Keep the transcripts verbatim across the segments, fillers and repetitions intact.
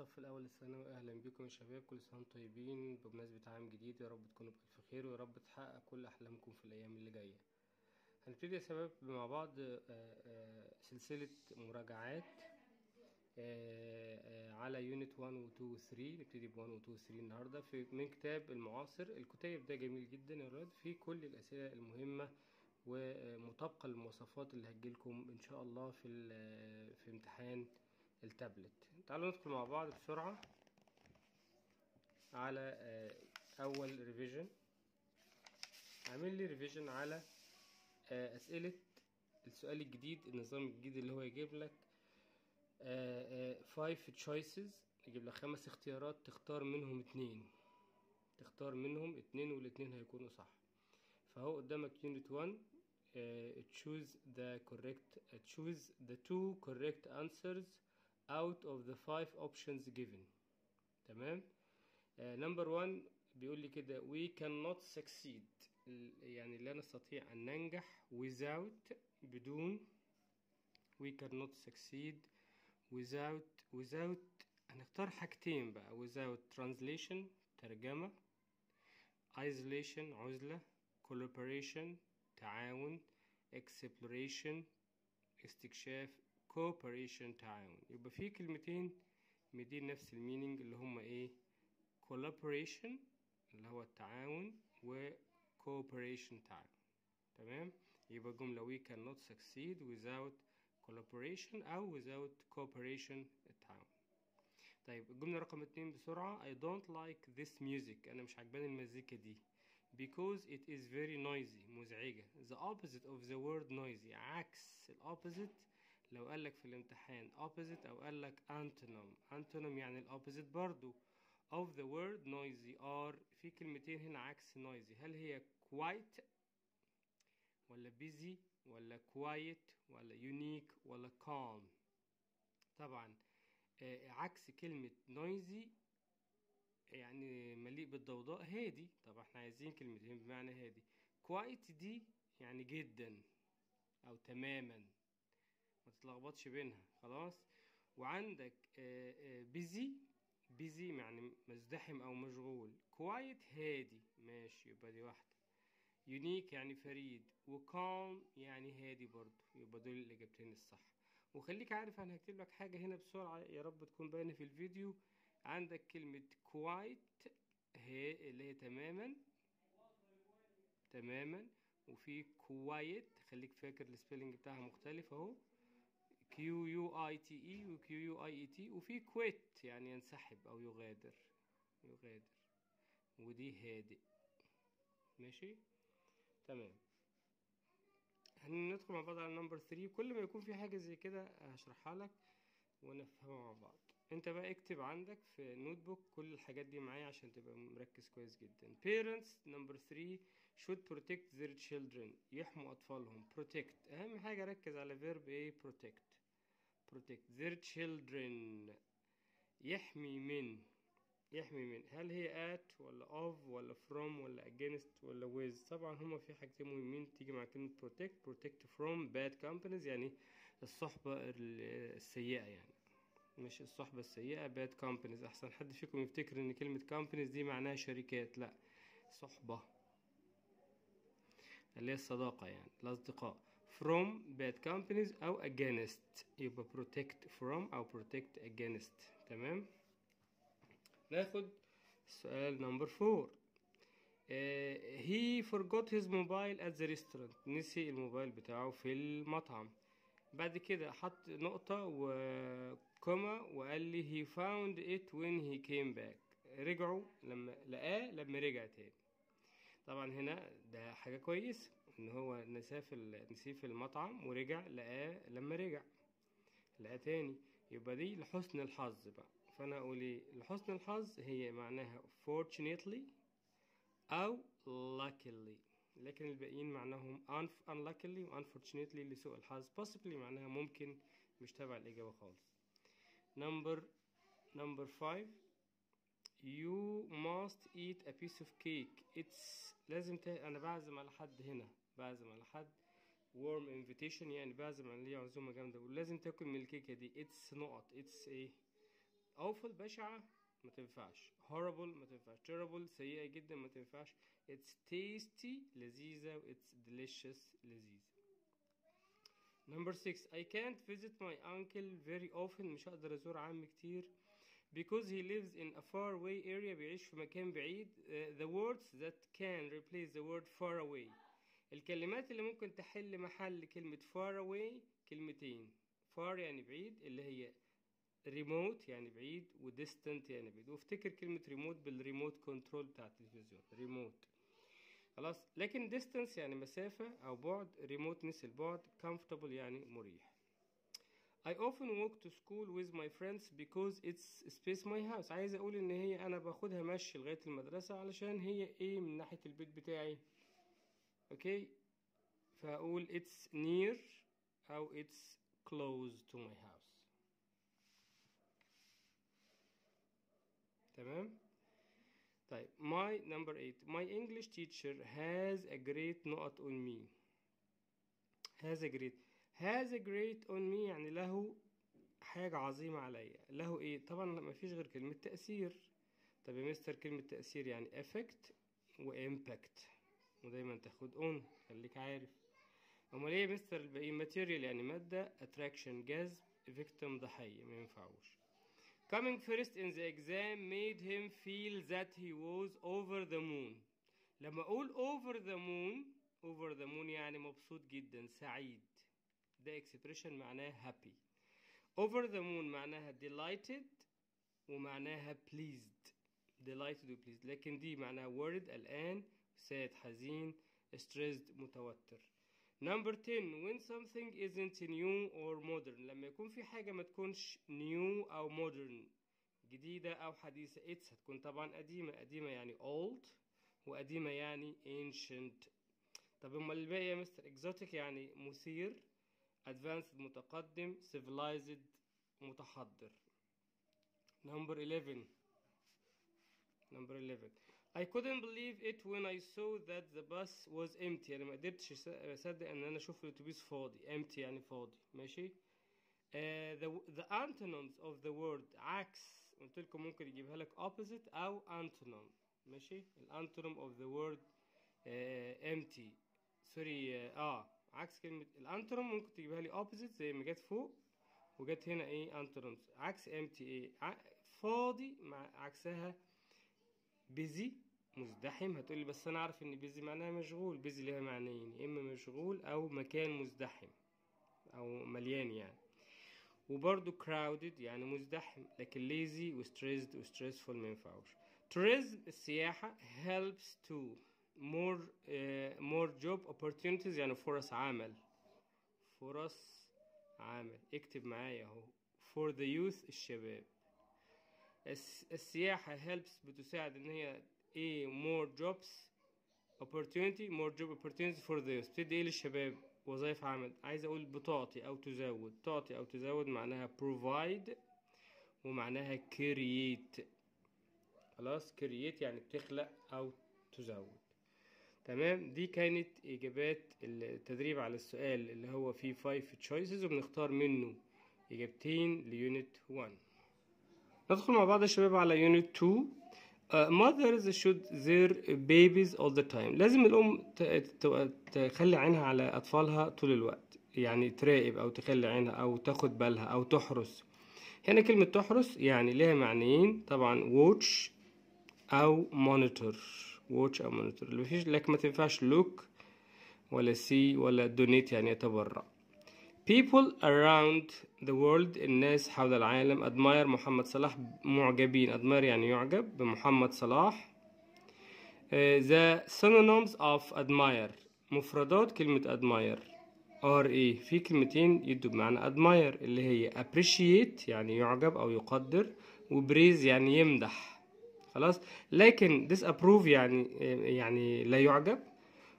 الصف الاول الثانوي. اهلا بكم يا شباب، كل سنه وانتم طيبين بمناسبه عام جديد، يا رب تكونوا بألف خير ويا رب تحقق كل احلامكم في الايام اللي جايه. هنبتدي يا شباب مع بعض سلسله مراجعات على يونت واحد و اتنين و تلاتة. نبتدي ب واحد و اتنين و تلاتة النهارده في من كتاب المعاصر. الكتاب ده جميل جدا يا رب، فيه كل الاسئله المهمه ومطابقه للمواصفات اللي هتجيلكم ان شاء الله في في امتحان التابلت. تعالوا ندخل مع بعض بسرعة على أول ريفيجن. عامل لي ريفيجن على أسئلة السؤال الجديد، النظام الجديد اللي هو يجيب لك five choices، يجيب لك خمس اختيارات تختار منهم اتنين، تختار منهم اتنين والاتنين هيكونوا صح. فهو قدامك يونت واحد Uh, choose the correct uh, choose the two correct answers out of the five options given. تمام. uh, number one بيقول لي كده we cannot succeed، يعني لا نستطيع أن ننجح without بدون we cannot succeed without without هنختار حاجتين بقى without translation ترجمة، isolation عزلة، collaboration تعاون، exploration استكشاف، cooperation تعاون. يبقى في كلمتين مدين نفس المينينج اللي هما ايه؟ collaboration اللي هو التعاون و cooperation تعاون. تمام. يبقى جملة we cannot succeed without collaboration أو without cooperation التعاون. طيب الجملة رقم اتنين بسرعة I don't like this music، أنا مش عجباني المزيكا دي because it is very noisy مزعجة. the opposite of the word noisy عكس ال opposite. لو قالك في الامتحان opposite أو قالك antonym، antonym يعني ال opposite برضو of the word noisy are. في كلمتين هنا عكس noisy، هل هي quiet ولا busy ولا quiet ولا unique ولا calm؟ طبعا عكس كلمة noisy يعني مليء بالضوضاء هادي. طب احنا عايزين كلمتين بمعنى هادي. كوايت دي يعني جدا او تماما، ما تتلخبطش بينها خلاص. وعندك بيزي، بيزي يعني مزدحم او مشغول، كوايت هادي ماشي، يبقى دي واحدة. يونيك يعني فريد، وكام يعني هادي برضو، يبقى دول الاجابتين الصح. وخليك عارف انا هكتب لك حاجة هنا بسرعة يا رب تكون باينة في الفيديو. عندك كلمة quite هي اللي هي تماما تماما، وفي quiet خليك فاكر السبيلنج بتاعها مختلف اهو Q U I T E و Q U I E T، وفي quit يعني ينسحب او يغادر يغادر، ودي هادئ ماشي تمام. هندخل مع بعض على نمبر ثلاثة. كل ما يكون في حاجة زي كده هشرحها لك ونفهمها مع بعض. انت بقى اكتب عندك في نوت بوك كل الحاجات دي معايا عشان تبقى مركز كويس جدا. parents number three should protect their children، يحموا اطفالهم. protect اهم حاجه، ركز على فيرب ايه protect protect their children يحمي من، يحمي من هل هي at ولا of ولا from ولا against ولا with؟ طبعا هما في حاجتين مهمين تيجي مع كلمه protect، protect from bad companies يعني الصحبه السيئه، يعني مش الصحبة السيئة bad companies. أحسن حد فيكم يفتكر إن كلمة companies دي معناها شركات، لأ صحبة اللي هي الصداقة يعني الأصدقاء. from bad companies أو against، يبقى protect from أو protect against. تمام. ناخد السؤال نمبر فور. he forgot his mobile at the restaurant، نسي الموبايل بتاعه في المطعم. بعد كده حط نقطة وكوما وقال لي he found it when he came back، رجعوا لما لقاه لما رجع تاني. طبعا هنا ده حاجة كويسة ان هو نساه في نسيه في المطعم ورجع لقاه لما رجع لقاه تاني، يبقى دي لحسن الحظ بقى. فانا اقول ايه لحسن الحظ؟ هي معناها fortunately او luckily، لكن الباقيين معناهم unluckily و unfortunately لسوء الحظ. possibly معناها ممكن، مش تابع الإجابة خالص. number number five you must eat a piece of cake it's لازم ت... أنا بعزم على حد هنا، بعزم على حد warm invitation يعني بعزم عليه عزومة جامدة، ولازم تاكل من الكيكة دي. it's نقط it's إيه awful بشعة ما تنفعش, horrible ما تنفعش, terrible سيئة جدا ما تنفعش, it's tasty لذيذة و it's delicious لذيذة. Number six, I can't visit my uncle very often, مش هقدر أزور عمي كتير, because he lives in a far away area, بيعيش في مكان بعيد. uh, the words that can replace the word far away, الكلمات اللي ممكن تحل محل كلمة far away كلمتين, far يعني بعيد اللي هي remote يعني بعيد و distant يعني بعيد, وافتكر كلمة remote بالريموت كنترول بتاع التلفزيون remote خلاص, لكن distance يعني مسافة أو بعد, remoteness البعد, comfortable يعني مريح. I often walk to school with my friends because it's space my house. عايز أقول إن هي أنا باخدها مشي لغاية المدرسة علشان هي إيه من ناحية البيت بتاعي. أوكي؟ فأقول it's near أو it's close to my house. تمام؟ طيب my number eight, my English teacher has a great نقط on me. has a great has a great on me يعني له حاجة عظيمة عليا, له ايه؟ طبعا مفيش غير كلمة تأثير. طب يا مستر كلمة تأثير يعني affect و impact ودايما تاخد on خليك عارف. امال ايه يا مستر الباقي؟ material يعني مادة, attraction جذب, victim ضحية مينفعوش. Coming first in the exam made him feel that he was over the moon. لما أقول over the moon, over the moon يعني مبسوط جدا سعيد, ده expression معناها happy. Over the moon معناها delighted ومعناها pleased, delighted و pleased. لكن دي معناها worried الآن, sad حزين, stressed متوتر. Number ten, when something isn't new or modern, لما يكون في حاجة ما تكونش new أو modern جديدة أو حديثة, it's هتكون طبعا قديمة, قديمة يعني old وقديمة يعني ancient. طب امال الباقي يا مستر؟ exotic يعني مثير, advanced متقدم, civilized متحضر. Number eleven, Number eleven, I couldn't believe it when I saw that the bus was empty. أنا ما قدرتش أصدق إن أنا أشوف الأتوبيس فاضي. empty يعني فاضي, ماشي. uh, the the antonyms of the word عكس, قلت لكم ممكن يجيبها لك opposite أو antonym, ماشي. الانتونيم of the word uh, empty sorry uh, آه عكس كلمة الانتونيم ممكن تجيبها لي opposite زي ما جت فوق وجت هنا إيه antonyms. عكس empty إيه؟ فاضي مع عكسها busy مزدحم. هتقولي بس انا عارف ان busy معناها مشغول, busy لها معنيين, يا اما مشغول او مكان مزدحم او مليان يعني, وبرده crowded يعني مزدحم. لكن lazy و stressed و stressful مينفعوش. tourism السياحة, helps to more uh, more job opportunities يعني فرص عمل, فرص عمل. اكتب معايا اهو for the youth الشباب. السياحة helps بتساعد ان هي ايه more jobs opportunity, more job opportunities for the youth, بتدي ايه للشباب؟ وظائف عمل. عايز اقول بتعطي او تزود, تعطي او تزود معناها provide ومعناها create. خلاص create يعني بتخلق او تزود. تمام, دي كانت اجابات التدريب على السؤال اللي هو فيه five choices وبنختار منه اجابتين ليونت واحد. ندخل مع بعض يا شباب على يونت اتنين. uh, mothers should their babies all the time. لازم الام تخلي عينها على اطفالها طول الوقت, يعني تراقب او تخلي عينها او تاخد بالها او تحرس. هنا كلمه تحرس يعني لها معنيين طبعا, واتش او مونيتور, واتش او مونيتور. مفيش لك ما تنفعش لوك ولا سي ولا دونيت يعني يتبرع. People around the world, الناس حول العالم. admire محمد صلاح, معجبين. admire يعني يعجب بمحمد صلاح. uh, the synonyms of admire, مفردات كلمة admire are ايه؟ في كلمتين يدوا بمعنى admire اللي هي appreciate يعني يعجب أو يقدر, وبريز يعني يمدح. خلاص, لكن disapprove يعني يعني لا يعجب,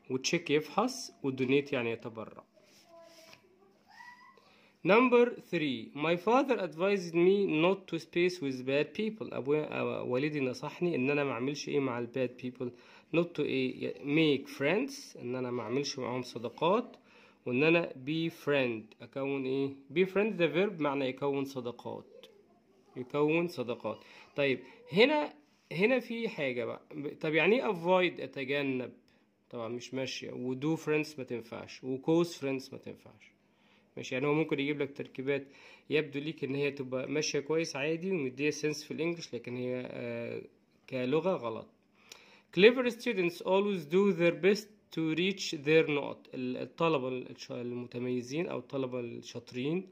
وتشيك يفحص, ودونيت يعني يتبرع. Number three, my father advised me not to space with bad people. أبويا والدي نصحني إن أنا ما أعملش إيه مع ال bad people. not to إيه make friends, إن أنا ما أعملش معهم صداقات, وإن أنا be friend أكون إيه. be friend the verb معنى يكون صداقات, يكون صداقات. طيب هنا هنا في حاجه بقى، طب يعني ايه افويد؟ اتجنب، طبعا مش ماشيه. ودو فريندز ما تنفعش، وكوز فريندز ما تنفعش، ماشي. يعني هو ممكن يجيب لك تركيبات يبدو ليك ان هي تبقى ماشيه كويس عادي ومديه سنس في الانجليش، لكن هي آه كلغه غلط. clever students always do their best to reach their note. الطلبه المتميزين او الطلبه الشاطرين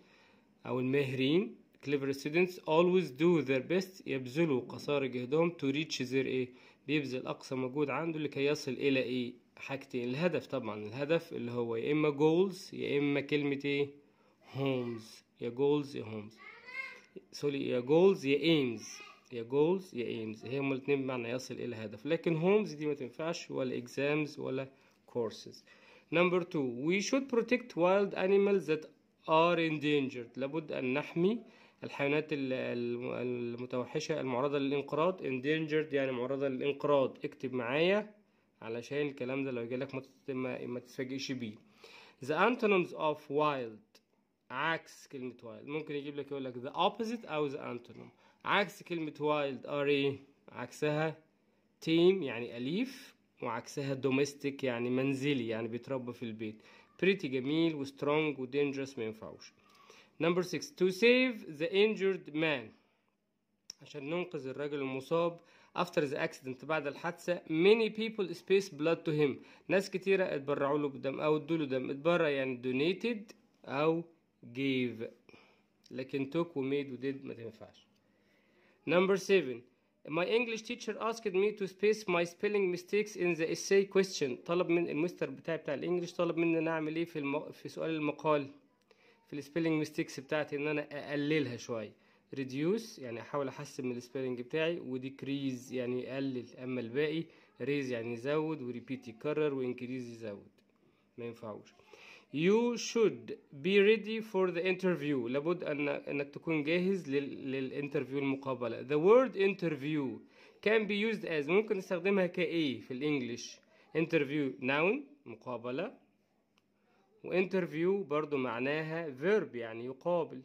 او الماهرين clever students always do their best، يبذلوا قصارى جهدهم to reach their ايه، بيبذل اقصى مجهود عنده لكي يصل الى ايه، حاجتين. الهدف طبعا، الهدف اللي هو يا اما goals يا اما كلمه ايه، homes، يا goals يا homes، سوري يا goals يا aims، يا goals يا aims، هما الاثنين بمعنى يصل الى هدف، لكن homes دي ما تنفعش ولا exams ولا courses. number two we should protect wild animals that are endangered. لابد ان نحمي الحيوانات المتوحشه المعرضه للانقراض. endangered يعني معرضه للانقراض، اكتب معايا علشان الكلام ده لو جالك ما ما تتفاجئش بيه. the antonyms of wild، عكس كلمه wild، ممكن يجيب لك يقول لك the opposite او the antonym. عكس كلمه wild are ايه؟ عكسها tame يعني اليف، وعكسها domestic يعني منزلي يعني بيتربى في البيت. pretty جميل، و strong و dangerous ما ينفعوش. number six to save the injured man، عشان ننقذ الرجل المصاب. after the accident، بعد الحادثة. many people space blood to him، ناس كتيرة اتبرعوا له بدم أو ادوا له دم. اتبرع يعني donated أو gave، لكن took و made و did ما تنفعش. number seven my English teacher asked me to space my spelling mistakes in the essay question. طلب من المستر بتاعي بتاع الإنجليش طلب مني أنا أعمل إيه في الم... في سؤال المقال في السبيلنج ميستيكس بتاعتي، إن أنا أقللها شوية. reduce يعني أحاول أحسن من السبيلنج بتاعي، وديكريز يعني أقلل. أما الباقي raise يعني يزود، وريبيت يكرر، وانكريز يزود، ما ينفعوش. you should be ready for the interview، لابد أن أنك تكون جاهز لل... للانترفيو المقابلة. the word interview can be used as، ممكن نستخدمها كإيه في الإنجليش؟ interview noun مقابلة، وانترفيو برضو معناها verb يعني يقابل،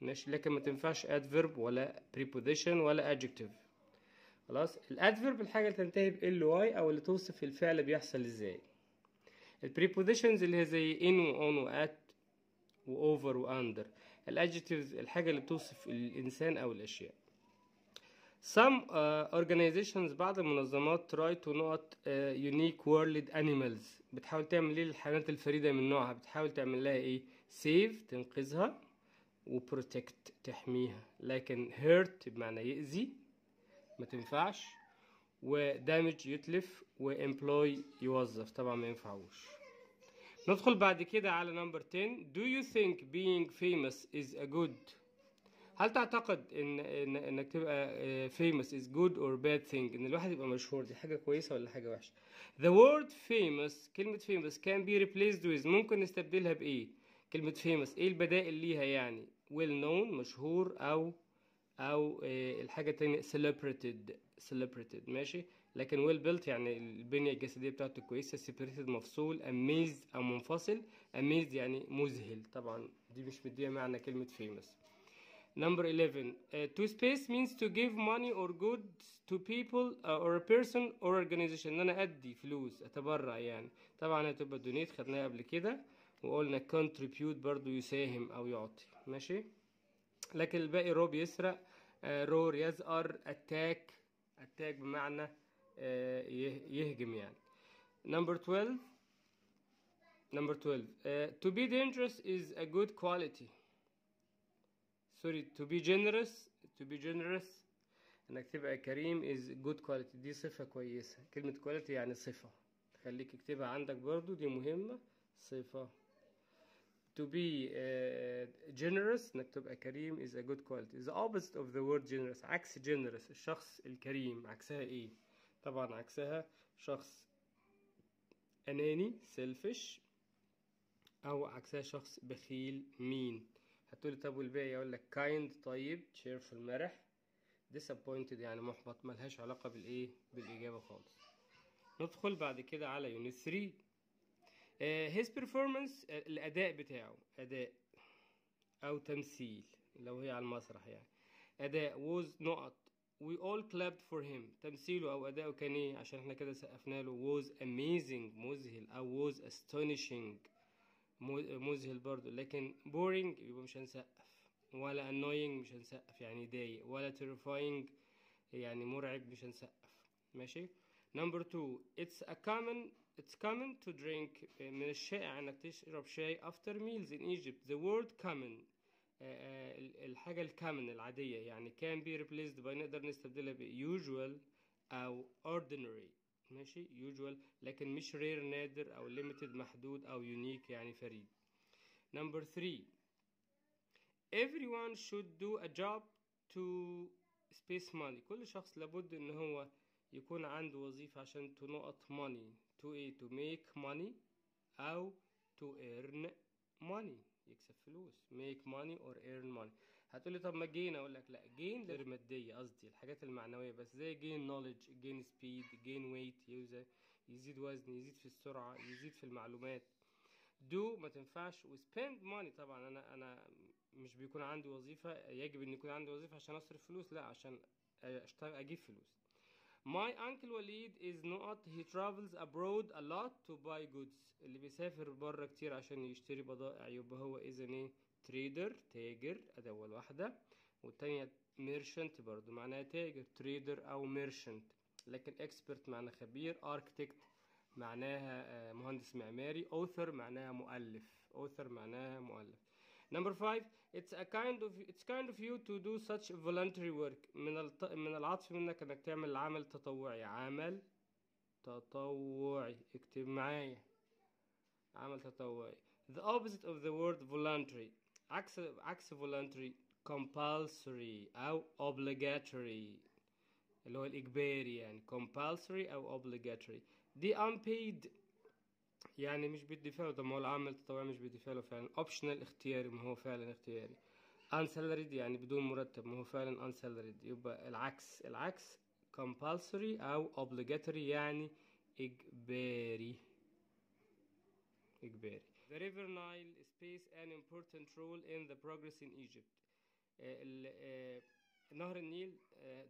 ماشي، لكن ما تنفعش adverb ولا preposition ولا adjective. خلاص، الادفيرب الحاجة اللي تنتهي بال واي أو اللي توصف الفعل بيحصل ازاي. البريبوزيشنز اللي هي زي in و on و at و over و under. الادجكتيفز الحاجة اللي بتوصف الإنسان أو الأشياء. some uh, organizations، بعض المنظمات try to not uh, unique world animals، بتحاول تعمل ايه للحيوانات الفريدة من نوعها؟ بتحاول تعمل لها ايه؟ save تنقذها، و protect تحميها، لكن hurt بمعنى يأذي ما تنفعش، و damage يتلف، و employ يوظف طبعا ما ينفعوش. ندخل بعد كده على number ten do you think being famous is a good، هل تعتقد ان ان انك تبقى famous is good or bad thing، ان الواحد يبقى مشهور دي حاجه كويسه ولا حاجه وحشه؟ the word famous، كلمه famous can be replaced with، ممكن نستبدلها بايه؟ كلمه famous ايه البدائل ليها؟ يعني well known مشهور، او او الحاجه الثانيه celebrated celebrated ماشي، لكن well built يعني البنيه الجسديه بتاعته كويسه. separated مفصول، amazed او منفصل، amazed يعني مذهل، طبعا دي مش مديه معنى كلمه famous. Number eleven uh, to space means to give money or goods to people uh, or a person or organization، ان انا ادي فلوس اتبرع يعني، طبعا هتبقى دونيت خدناها قبل كده، وقلنا contribute برضو يساهم او يعطي، ماشي، لكن الباقي رو بيسرق، آه رور يزقر، اتاك اتاك بمعنى آه يهجم يعني. Number twelve Number twelve uh, to be dangerous is a good quality، سوري to be generous to be generous انك تبقى كريم is good quality، دي صفة كويسة. كلمة quality يعني صفة، خليك اكتبها عندك برضو دي مهمة، صفة. to be uh, generous انك تبقى كريم is a good quality. the opposite of the word generous، عكس generous الشخص الكريم، عكسها ايه؟ طبعا عكسها شخص اناني selfish، او عكسها شخص بخيل mean. هتقولي طب والباقي؟ اقول لك kind طيب، cheerful مرح، disappointed يعني محبط، ملهاش علاقة بالايه؟ بالاجابة خالص. ندخل بعد كده على unit three uh, his performance uh, الاداء بتاعه، اداء او تمثيل لو هي على المسرح يعني. أداء was نقط. We all clapped for him. تمثيله أو أداؤه كان إيه؟ عشان إحنا كده سقفنا له. was amazing مذهل، أو was astonishing مذهل برضه. لكن boring يبقى مش هنسقف، ولا annoying مش هنسقف يعني ضايق، ولا terrifying يعني مرعب مش هنسقف. ماشي. number two it's a common it's common to drink من الشائع انك تشرب شاي after meals in Egypt. the word common الحاجة الكامن العادية يعني can be replaced by نقدر نستبدلها ب usual أو ordinary. ماشي usual لكن مش rare نادر أو limited محدود أو unique يعني فريد. number three everyone should do a job to space money. كل شخص لابد إن هو يكون عنده وظيفة عشان to نقط money to a to make money أو to earn money يكسب فلوس. make money or earn money. هتقولي طب ما gain، اقول لك لا gain غير ماديه، قصدي الحاجات المعنويه بس زي gain knowledge gain speed gain weight يزيد, يزيد وزن، يزيد في السرعه، يزيد في المعلومات. do ما تنفعش، و spend money طبعا انا انا مش بيكون عندي وظيفه يجب ان يكون عندي وظيفه عشان اصرف فلوس، لا عشان اشتغل اجيب فلوس. my uncle Walid is not he travels abroad a lot to buy goods. اللي بيسافر بره كتير عشان يشتري بضائع يبقى هو اذا ايه؟ تريدر تاجر، اداه واحده، والتانيه ميرشنت برضو معناها تاجر. تريدر او ميرشنت. لكن اكسبرت معناها خبير، اركتكت معناها مهندس معماري، author معناها مؤلف، author معناها مؤلف. number five it's a kind of it's kind of you to do such voluntary work. من الط... من العطف منك انك تعمل عمل تطوعي. عمل تطوعي اكتب معايا عمل تطوعي. the opposite of the word voluntary عكس عكس voluntary compulsory او obligatory اللي هو الإجباري يعني compulsory أو obligatory. دي unpaid يعني مش بيدفع له. طب ما هو العمل التطوعي مش بيدفع له فعلا. optional اختياري، ما هو فعلا اختياري. unsalaried يعني بدون مرتب، ما هو فعلا unsalaried. يبقى العكس العكس compulsory أو obligatory يعني إجباري إجباري. The river Nile plays an important role in the progress in Egypt. ال نهر النيل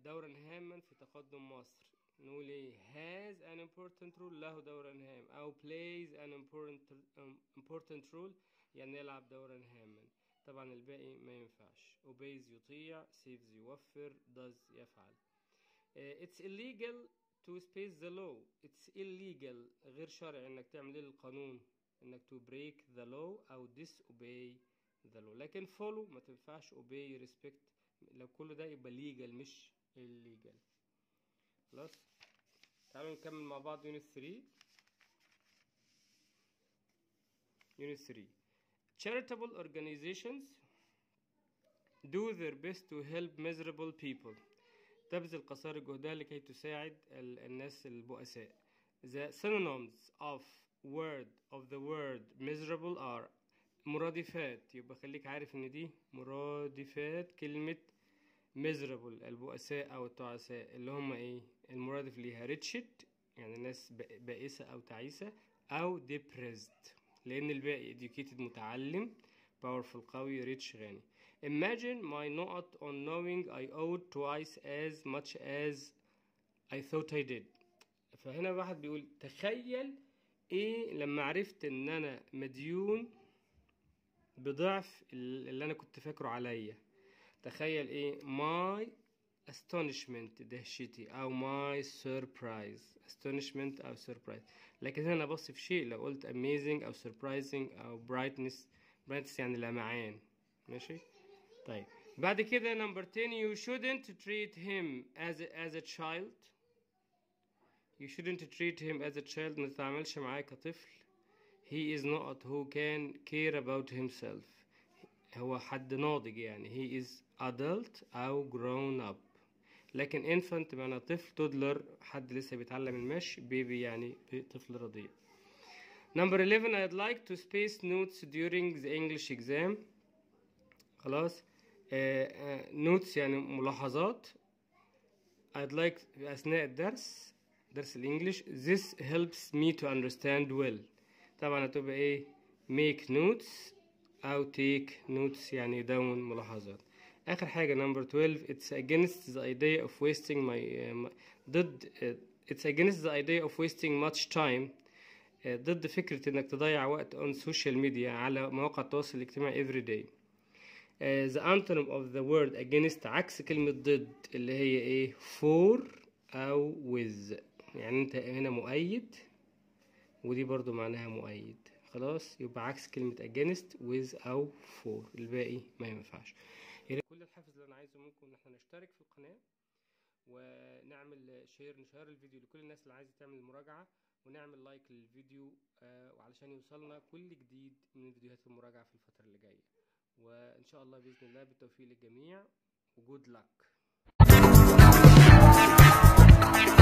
دورا هاما في تقدم مصر. نقول ايه؟ has an important role له دورا هاما، او plays an important important role يعني يلعب دورا هاما. طبعا الباقي ما ينفعش. obeys يطيع، saves يوفر، does يفعل. it's illegal to space the law. it's illegal غير شرعي انك تعمل ايه للقانون، انك to break the law او disobey the law. لكن follow ما تنفعش، obey respect لو كل ده يبقى ليجل مش الليجل. خلاص تعالوا نكمل مع بعض يونت ثلاثة. يونت ثلاثة charitable organizations do their best to help miserable people. تبذل قصارى جهدها لكي تساعد الناس البؤساء. the synonyms of word of the word miserable are مرادفات. يبقى خليك عارف ان دي مرادفات كلمة miserable البؤساء او التعساء، اللي هما ايه المرادف ليها؟ ريتشت يعني ناس بائسة او تعيسة، او depressed لان الباقي educated متعلم، powerful قوي، rich غني. imagine my not on knowing I owed twice as much as I thought I did. فهنا واحد بيقول تخيل ايه لما عرفت ان انا مديون بضعف اللي انا كنت فاكره عليا. تخيل ايه؟ my astonishment دهشتي، او my surprise astonishment او surprise. لكن هنا بص في شيء، لو قلت amazing او surprising او brightness brightness يعني لمعان. ماشي. طيب بعد كده number ten you shouldn't treat him as a, as a child. you shouldn't treat him as a child ما تتعاملش معاه كطفل. he is not who can care about himself. هو حد ناضج يعني he is adult أو grown up. لكن infant معناه طفل، toddler حد لسه بيتعلم المشي، baby يعني طفل رضيع. number eleven I'd like to space notes during the English exam. خلاص uh, uh, notes يعني ملاحظات. I'd like أثناء الدرس درس الإنجليش. this helps me to understand well. طبعا هتبقى ايه؟ make notes او take notes يعني دون ملاحظات. اخر حاجه نمبر اتناشر it's against the idea of wasting my ضد it's against the idea of wasting much time ضد فكره انك تضيع وقت on social media على مواقع التواصل الاجتماعي every day. The antonym of the word against عكس كلمه ضد اللي هي ايه for او with، يعني انت هنا مؤيد ودي برضو معناها مؤيد، خلاص يبقى عكس كلمة against with أو for، الباقي ما ينفعش. يعني كل الحفظ اللي أنا عايزه منكم إن احنا نشترك في القناة ونعمل شير، نشير الفيديو لكل الناس اللي عايزة تعمل مراجعة، ونعمل لايك للفيديو آه وعلشان يوصلنا كل جديد من فيديوهات المراجعة في الفترة اللي جاية. وإن شاء الله بإذن الله بالتوفيق للجميع وجود luck.